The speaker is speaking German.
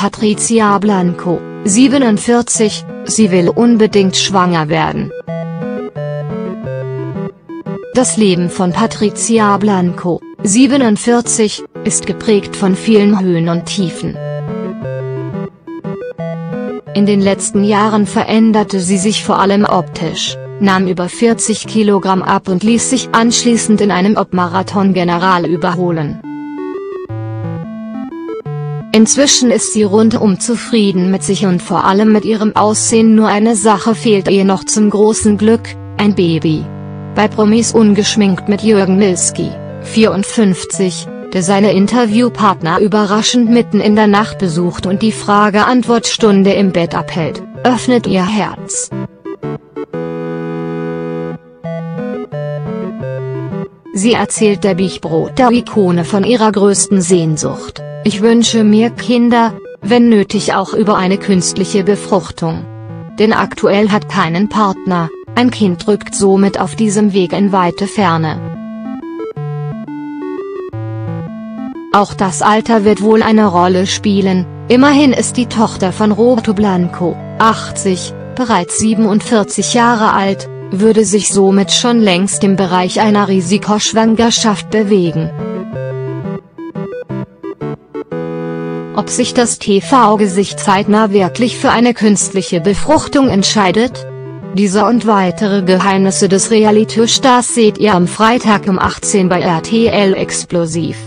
Patricia Blanco, 47, sie will unbedingt schwanger werden. Das Leben von Patricia Blanco, 47, ist geprägt von vielen Höhen und Tiefen. In den letzten Jahren veränderte sie sich vor allem optisch, nahm über 40 Kilogramm ab und ließ sich anschließend in einem Obmarathon general überholen. Inzwischen ist sie rundum zufrieden mit sich und vor allem mit ihrem Aussehen, nur eine Sache fehlt ihr noch zum großen Glück, ein Baby. Bei Promis ungeschminkt mit Jürgen Milski, 54, der seine Interviewpartner überraschend mitten in der Nacht besucht und die Frage-Antwort-Stunde im Bett abhält, öffnet ihr Herz. Sie erzählt der Big-Brother-Ikone von ihrer größten Sehnsucht: Ich wünsche mir Kinder, wenn nötig auch über eine künstliche Befruchtung. Denn aktuell hat keinen Partner, ein Kind rückt somit auf diesem Weg in weite Ferne. Auch das Alter wird wohl eine Rolle spielen, immerhin ist die Tochter von Roberto Blanco, 80, bereits 47 Jahre alt, würde sich somit schon längst im Bereich einer Risikoschwangerschaft bewegen. Ob sich das TV-Gesicht zeitnah wirklich für eine künstliche Befruchtung entscheidet? Diese und weitere Geheimnisse des Reality-Stars seht ihr am Freitag um 18 bei RTL Explosiv.